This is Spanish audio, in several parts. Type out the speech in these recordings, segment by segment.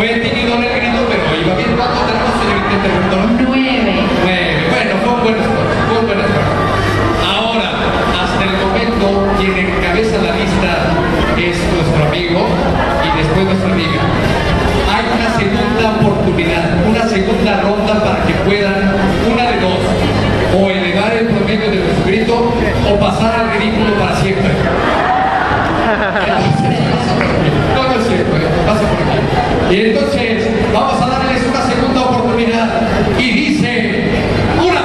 Fue tímido, requerido, pero iba bien. ¿Cuánto tenemos, señorita interventora? 9. Bueno, fue un buen esfuerzo, fue un buen esfuerzo. Ahora, hasta el momento, quien encabeza la lista es nuestro amigo y después nuestra amiga. Hay una segunda oportunidad, una segunda ronda para que puedan, una de dos, o elevar el promedio de nuestro grito o pasar al ridículo para siempre. Y entonces vamos a darles una segunda oportunidad y dice una.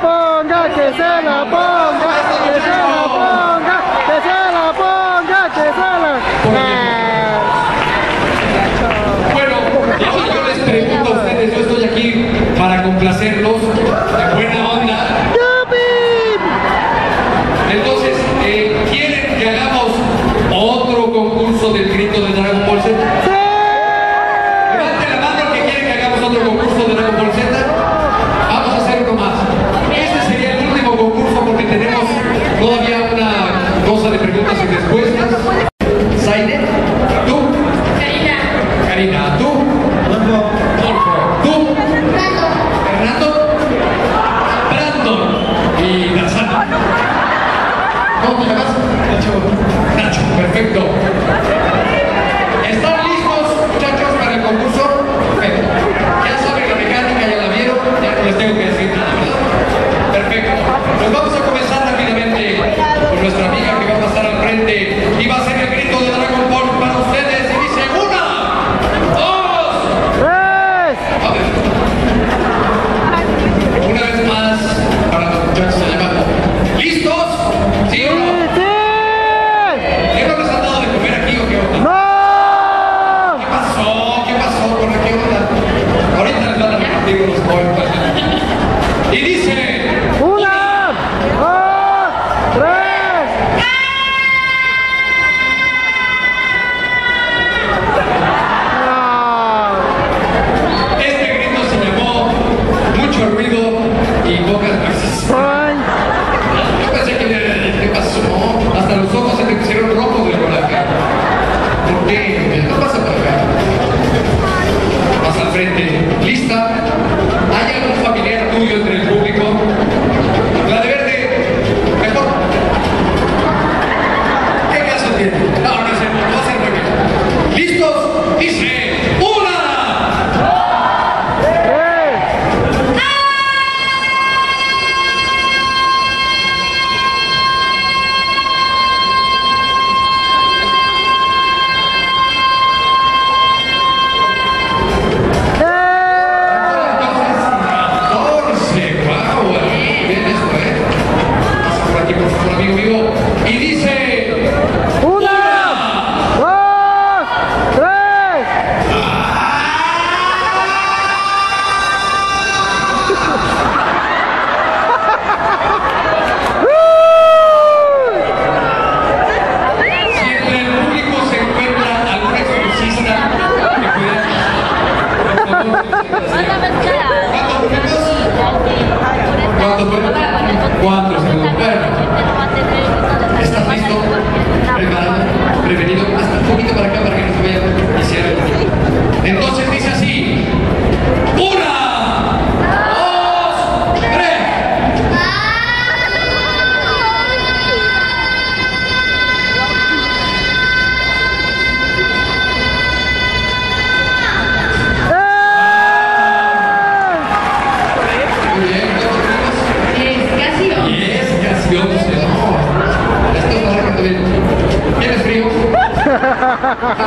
¡Ponga! que se la ponga, que se la ponga, que se la ponga, que se la ponga. Bueno, eso yo les pregunto a ustedes, yo estoy aquí para complacerlos de buena onda. Entonces, ¿quieren que hagamos otro concurso del grito de Dragon Ball Z?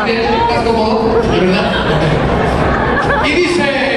¿Estás cómodo? ¿De verdad? Y dice...